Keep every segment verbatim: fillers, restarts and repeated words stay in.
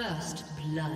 First blood.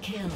Kill.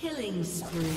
Killing spree.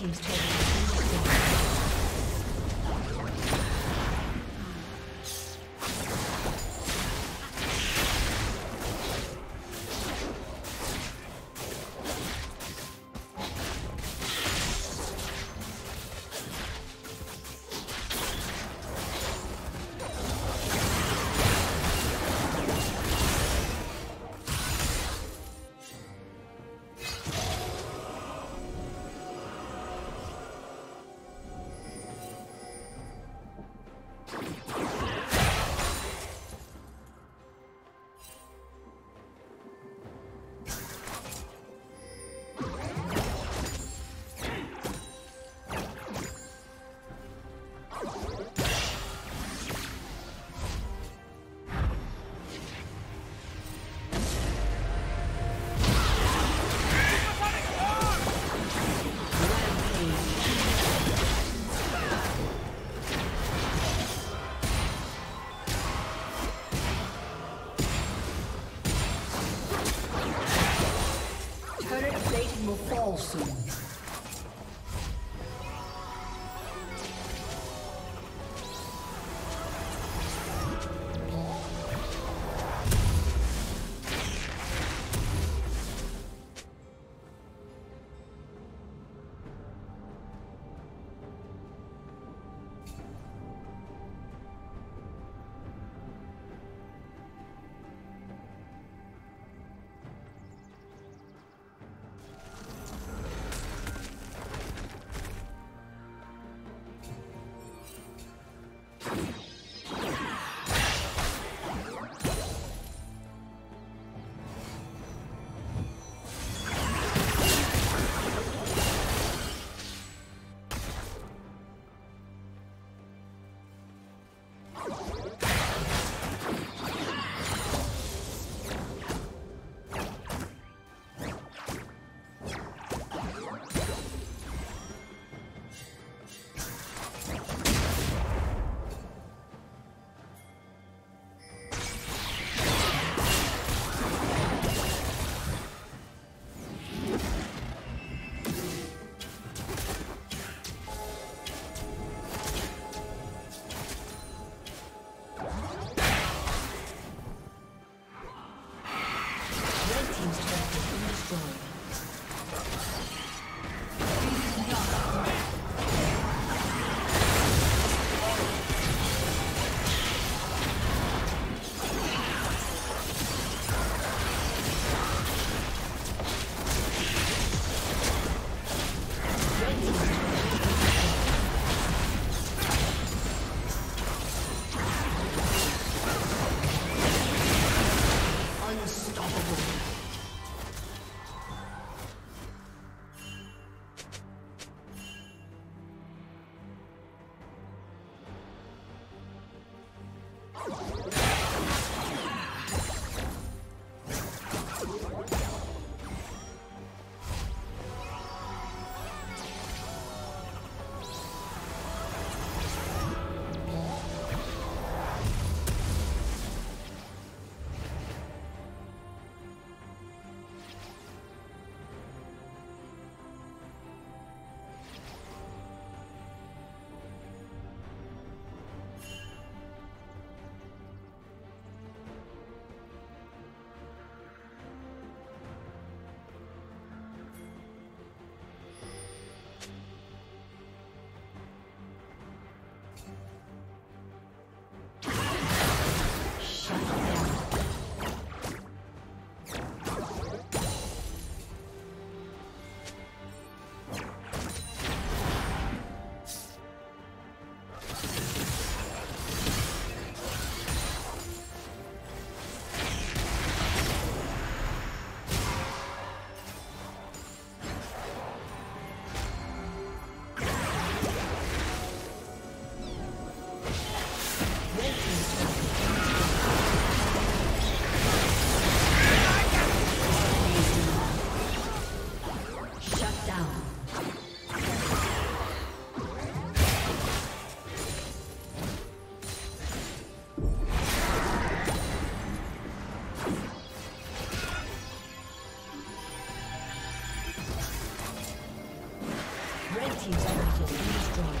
Team's turn. team's turret has been destroyed.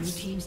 Blue team's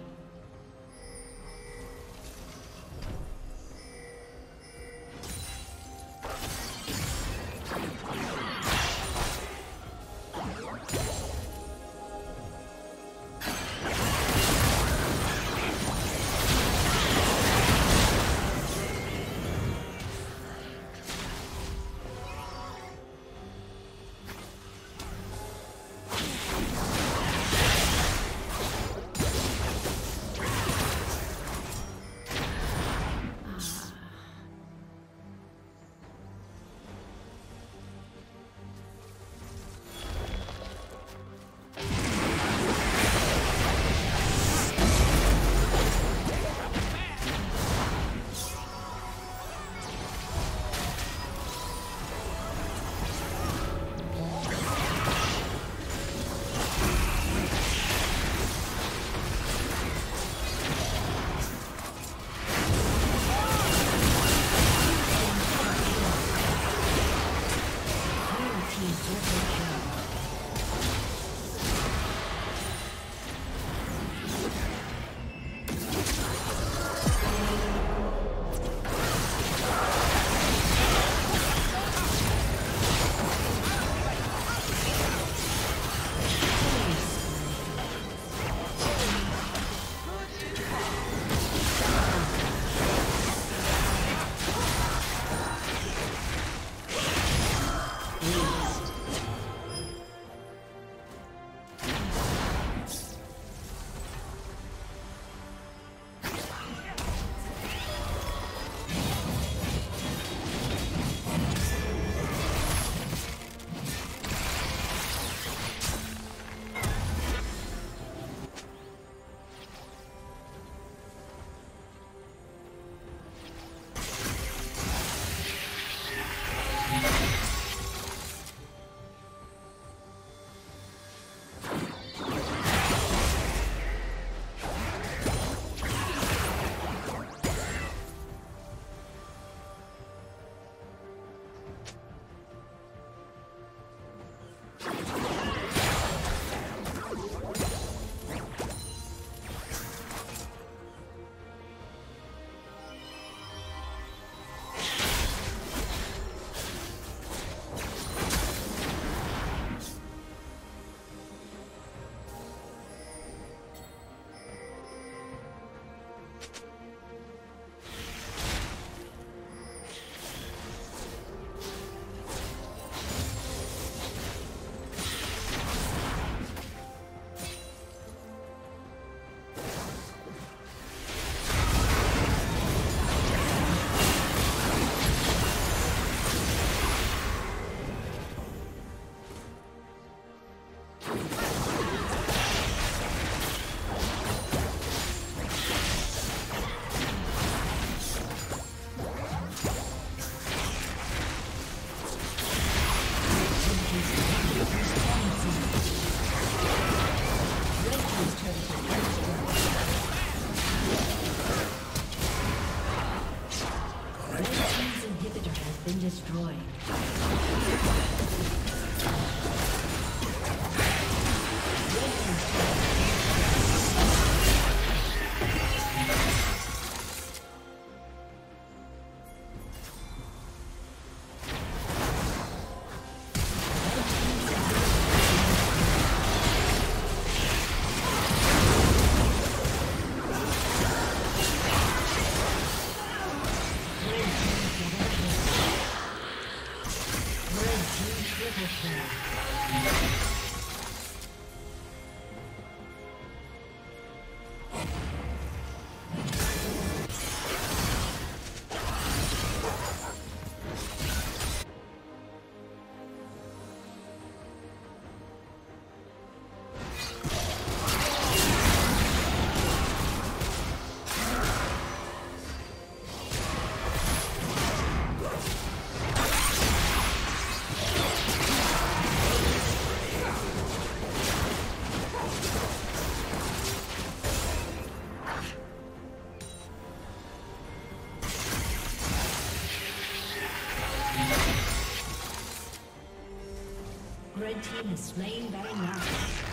team has slain Baron Nashor.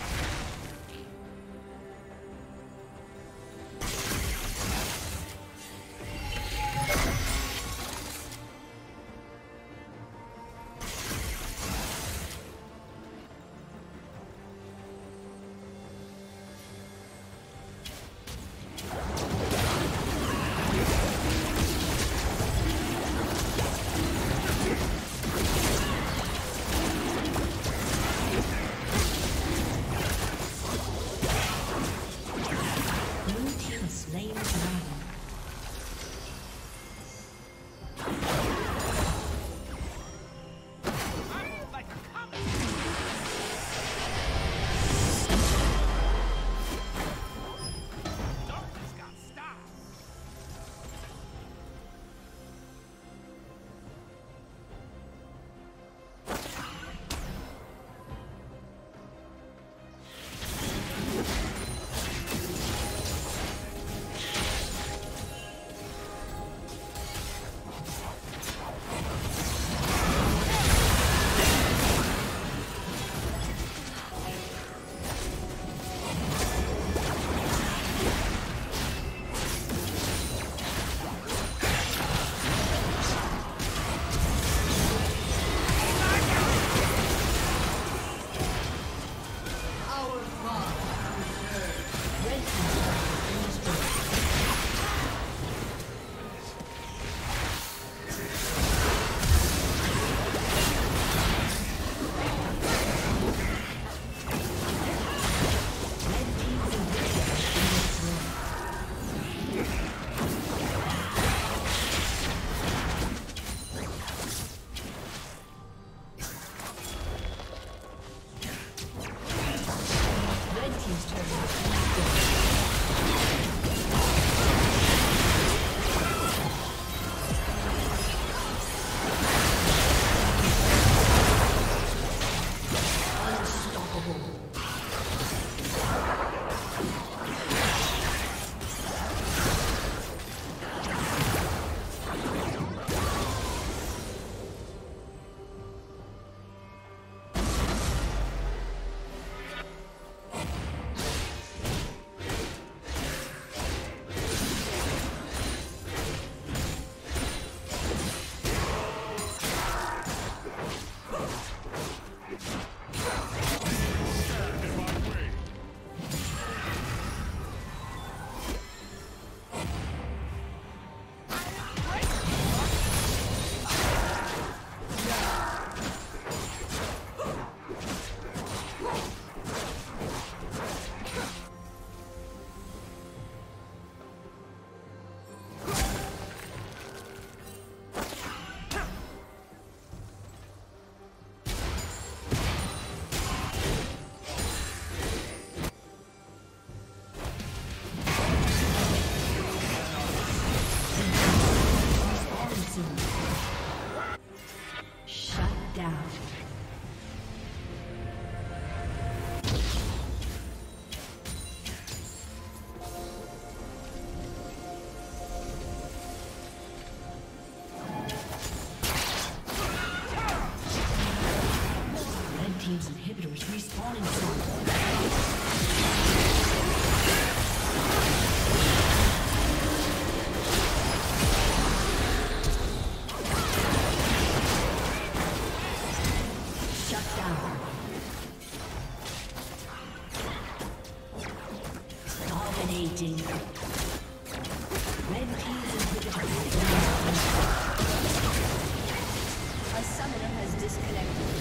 A summoner has disconnected.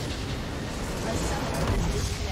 A summoner has disconnected.